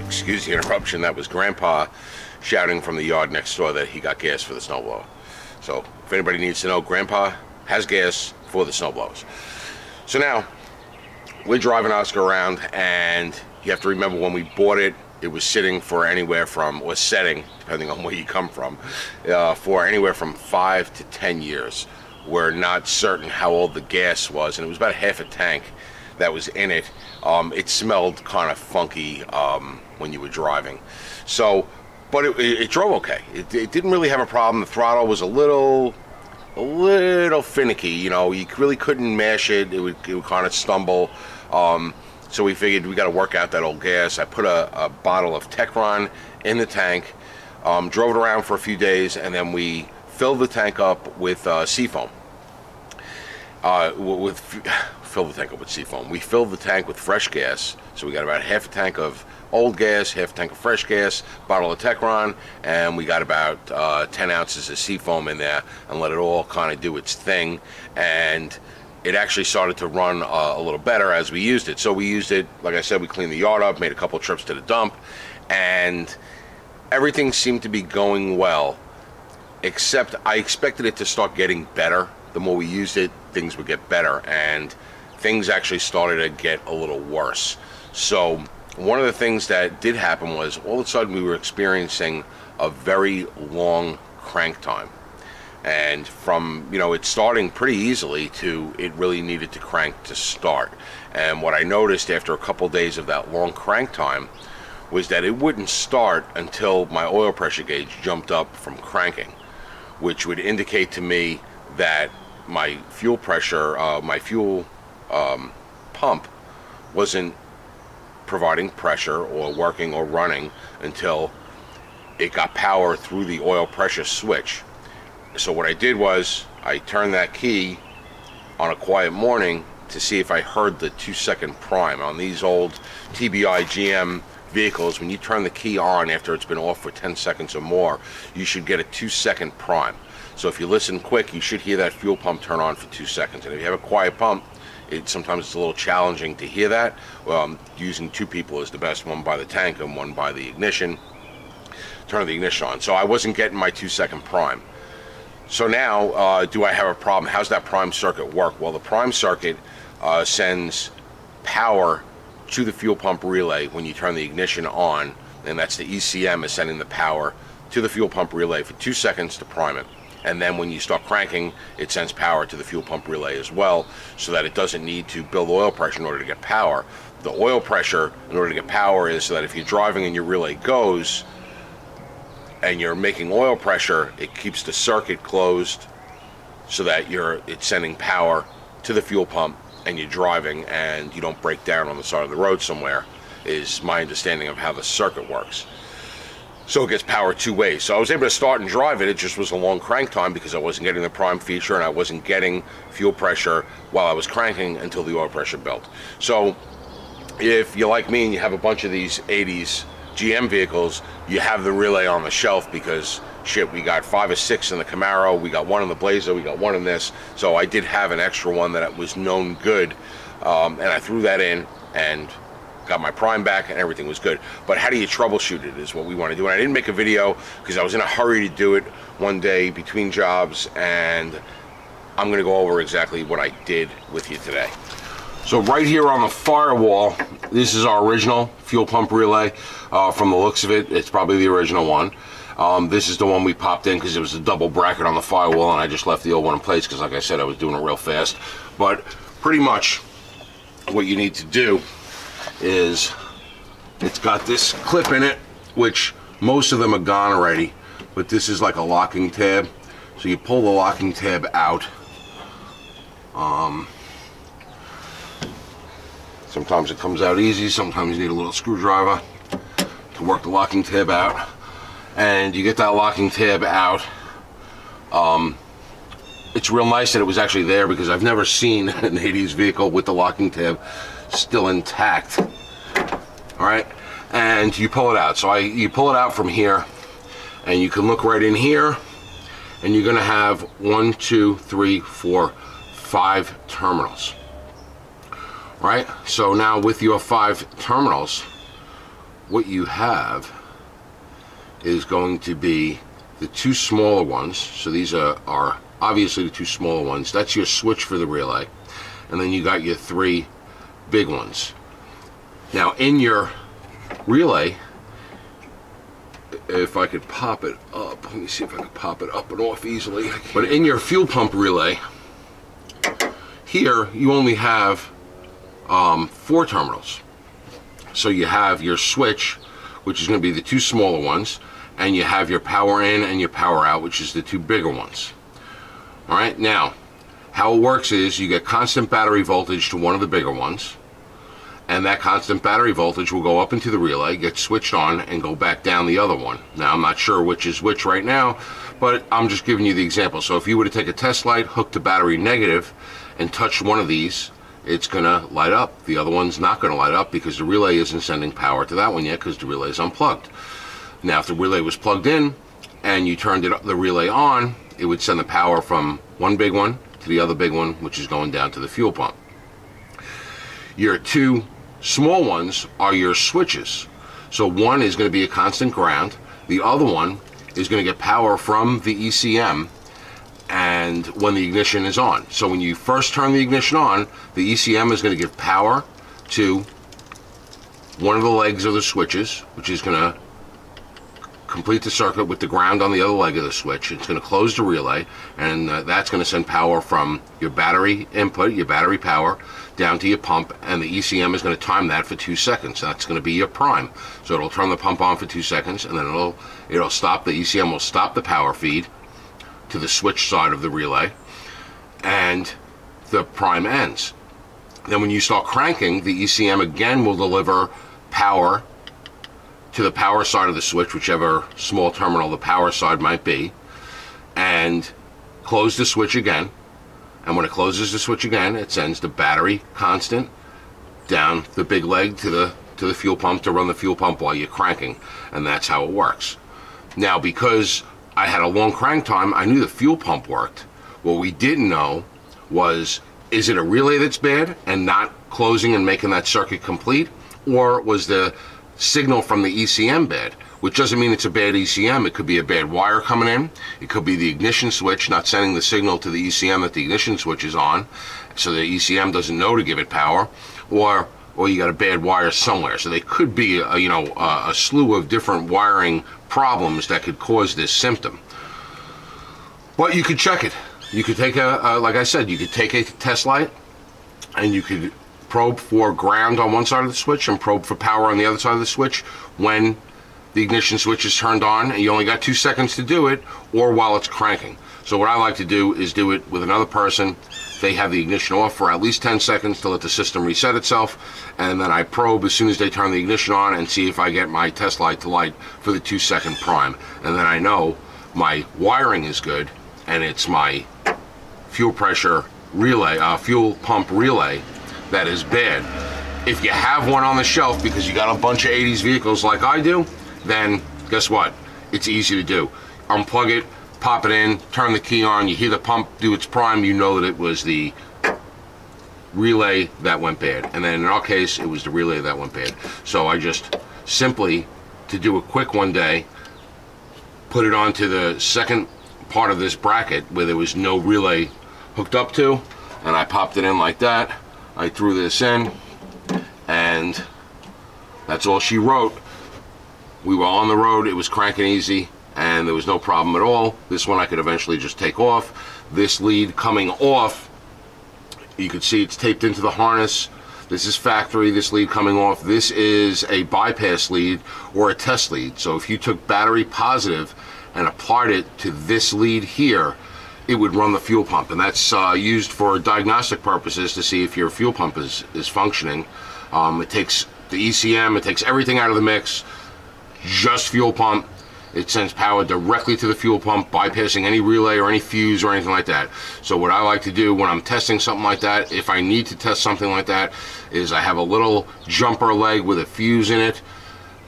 excuse the interruption, that was Grandpa shouting from the yard next door that he got gas for the snowblower. So if anybody needs to know, Grandpa has gas for the snowblowers. So now, we're driving Oscar around, and you have to remember when we bought it, it was sitting for anywhere from, or setting, depending on where you come from, for anywhere from 5 to 10 years. We're not certain how old the gas was, and it was about half a tank that was in it. It smelled kind of funky when you were driving. So, but it drove okay. It didn't really have a problem. The throttle was a little finicky, you know. You really couldn't mash it. It would kind of stumble. So we figured we got to work out that old gas. I put a bottle of Techron in the tank, drove it around for a few days, and then we filled the tank up with Sea Foam. We filled the tank with fresh gas, so we got about half a tank of old gas, half a tank of fresh gas, bottle of Techron, and we got about 10 ounces of Sea Foam in there, and let it all kind of do its thing. And it actually started to run a little better as we used it. So we used it, like I said, we cleaned the yard up, made a couple trips to the dump, and everything seemed to be going well, except I expected it to start getting better. The more we used it, things would get better, and things actually started to get a little worse. So one of the things that did happen was all of a sudden we were experiencing a very long crank time. And from, you know, it starting pretty easily to it really needed to crank to start. And what I noticed after a couple days of that long crank time was that it wouldn't start until my oil pressure gauge jumped up from cranking, which would indicate to me that my fuel pressure, my fuel pump wasn't providing pressure or working or running until it got power through the oil pressure switch. So what I did was I turned that key on a quiet morning to see if I heard the 2-second prime. On these old TBI GM vehicles, when you turn the key on after it's been off for 10 seconds or more, you should get a 2-second prime. So if you listen quick, you should hear that fuel pump turn on for 2 seconds. And if you have a quiet pump, sometimes it's a little challenging to hear that. Using two people is the best, one by the tank and one by the ignition. Turn the ignition on. So I wasn't getting my 2-second prime. So now, do I have a problem? How's that prime circuit work? Well, the prime circuit sends power to the fuel pump relay when you turn the ignition on, and that's the ECM is sending the power to the fuel pump relay for 2 seconds to prime it. And then when you start cranking, it sends power to the fuel pump relay as well, so that it doesn't need to build oil pressure in order to get power. The oil pressure in order to get power is so that if you're driving and your relay goes, and you're making oil pressure, it keeps the circuit closed so that it's sending power to the fuel pump and you're driving and you don't break down on the side of the road somewhere, is my understanding of how the circuit works. So it gets power two ways. So I was able to start and drive it. It just was a long crank time because I wasn't getting the prime feature and I wasn't getting fuel pressure while I was cranking until the oil pressure built. So if you're like me and you have a bunch of these 80s GM vehicles, you have the relay on the shelf because, shit, we got 5 or 6 in the Camaro, we got 1 in the Blazer, we got 1 in this. So I did have an extra one that was known good, and I threw that in and got my prime back and everything was good. But how do you troubleshoot it is what we want to do. And I didn't make a video because I was in a hurry to do it one day between jobs, and I'm going to go over exactly what I did with you today. So right here on the firewall, this is our original fuel pump relay. From the looks of it, it's probably the original one. This is the one we popped in because it was a double bracket on the firewall, and I just left the old one in place because, like I said, I was doing it real fast. But pretty much what you need to do is, it's got this clip in it, which most of them are gone already, but this is like a locking tab. So you pull the locking tab out. Sometimes it comes out easy, sometimes you need a little screwdriver to work the locking tab out. And you get that locking tab out. It's real nice that it was actually there because I've never seen an 80s vehicle with the locking tab still intact. Alright, and you pull it out. So you pull it out from here, and you can look right in here, and you're going to have 5 terminals. Right, so now with your 5 terminals, what you have is going to be the two smaller ones. So these are obviously the two smaller ones. That's your switch for the relay. And then you got your three big ones. Now in your relay, if I could pop it up, let me see if I could pop it up and off easily. But in your fuel pump relay, here you only have four terminals. So you have your switch, which is going to be the two smaller ones, and you have your power in and your power out, which is the two bigger ones. All right, now how it works is you get constant battery voltage to one of the bigger ones, and that constant battery voltage will go up into the relay, get switched on, and go back down the other one. Now I'm not sure which is which right now, but I'm just giving you the example. So if you were to take a test light, hook to battery negative, and touch one of these, it's gonna light up. The other one's not gonna light up because the relay isn't sending power to that one yet, because the relay is unplugged. Now if the relay was plugged in and you turned the relay on, it would send the power from one big one to the other big one, which is going down to the fuel pump. Your two small ones are your switches. So one is gonna be a constant ground, the other one is gonna get power from the ECM and when the ignition is on. So when you first turn the ignition on, the ECM is going to give power to one of the legs of the switches, which is going to complete the circuit with the ground on the other leg of the switch. It's going to close the relay, and that's going to send power from your battery input, your battery power, down to your pump, and the ECM is going to time that for 2 seconds. That's going to be your prime. So it'll turn the pump on for 2 seconds, and then it'll stop. The ECM will stop the power feed to the switch side of the relay, and the prime ends. Then when you start cranking, the ECM again will deliver power to the power side of the switch, whichever small terminal the power side might be, and close the switch again. And when it closes the switch again, it sends the battery constant down the big leg to the fuel pump to run the fuel pump while you're cranking, and that's how it works. Now, because I had a long crank time, I knew the fuel pump worked. What we didn't know was, is it a relay that's bad and not closing and making that circuit complete, or was the signal from the ECM bad? Which doesn't mean it's a bad ECM. It could be a bad wire coming in. It could be the ignition switch not sending the signal to the ECM that the ignition switch is on, so the ECM doesn't know to give it power, or you got a bad wire somewhere. So they could be a slew of different wiring problems that could cause this symptom. But you could check it. You could take like I said, you could take a test light and you could probe for ground on one side of the switch and probe for power on the other side of the switch when the ignition switch is turned on, and you only got 2 seconds to do it, or while it's cranking. So what I like to do is do it with another person. They have the ignition off for at least 10 seconds to let the system reset itself, and then I probe as soon as they turn the ignition on and see if I get my test light to light for the 2 second prime. And then I know my wiring is good, and it's my fuel pressure relay, fuel pump relay that is bad. If you have one on the shelf because you got a bunch of 80s vehicles like I do, then guess what? It's easy to do. Unplug it, pop it in, turn the key on, you hear the pump do its prime, you know that it was the relay that went bad. And then in our case, it was the relay that went bad. So I just simply, to do a quick one day, put it onto the second part of this bracket where there was no relay hooked up to, and I popped it in like that. I threw this in, and that's all she wrote. We were on the road, it was cranking easy, and there was no problem at all. This one I could eventually just take off. This lead coming off, you could see it's taped into the harness. This is factory, this lead coming off. This is a bypass lead or a test lead. So if you took battery positive and applied it to this lead here, it would run the fuel pump. And that's used for diagnostic purposes to see if your fuel pump is functioning. It takes the ECM, it takes everything out of the mix, just fuel pump. It sends power directly to the fuel pump, bypassing any relay or any fuse or anything like that. So what I like to do when I'm testing something like that, if I need to test something like that, is I have a little jumper leg with a fuse in it,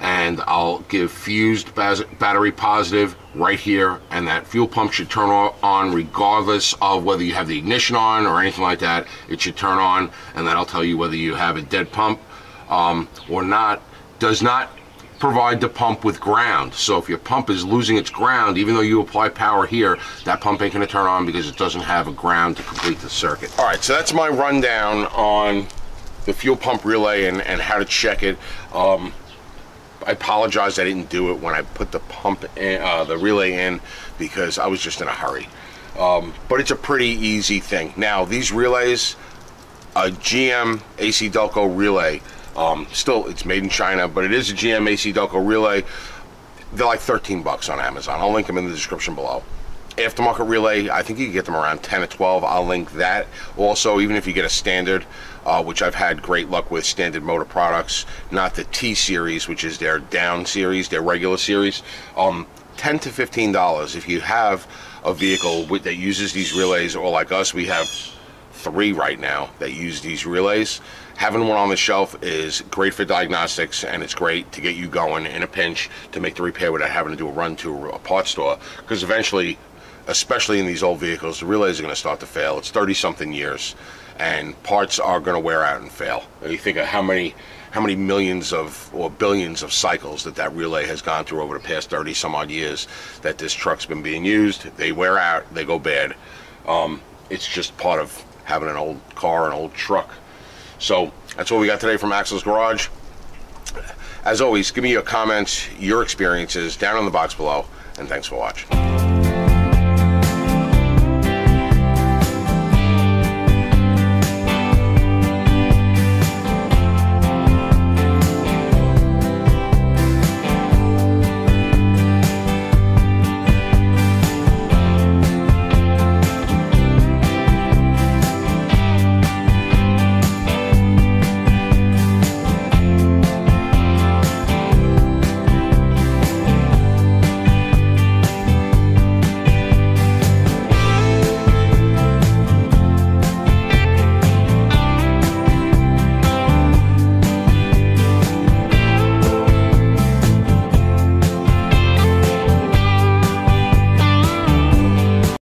and I'll give fused battery positive right here, and that fuel pump should turn on regardless of whether you have the ignition on or anything like that. It should turn on, and that'll tell you whether you have a dead pump or not. Does not provide the pump with ground. So if your pump is losing its ground, even though you apply power here, that pump ain't gonna turn on because it doesn't have a ground to complete the circuit. All right, so that's my rundown on the fuel pump relay and how to check it. I apologize I didn't do it when I put the pump in, the relay in, because I was just in a hurry. But it's a pretty easy thing. Now these relays, a GM AC Delco relay, still it's made in China, but it is a GM AC Delco relay. They're like 13 bucks on Amazon. I'll link them in the description below. Aftermarket relay, I think you can get them around 10 or 12. I'll link that. Also, even if you get a standard, which I've had great luck with, Standard Motor Products, not the T series, which is their down series, their regular series, $10 to $15. If you have a vehicle that uses these relays, or like us, we have 3 right now that use these relays, having one on the shelf is great for diagnostics, and it's great to get you going in a pinch to make the repair without having to do a run to a parts store, because eventually, especially in these old vehicles, the relays are going to start to fail. It's 30-something years, and parts are going to wear out and fail. You think of how many millions of or billions of cycles that relay has gone through over the past 30-some-odd years that this truck's been being used. They wear out. They go bad. It's just part of having an old car, an old truck. So that's what we got today from Axle's Garage. As always, give me your comments, your experiences down in the box below, and thanks for watching.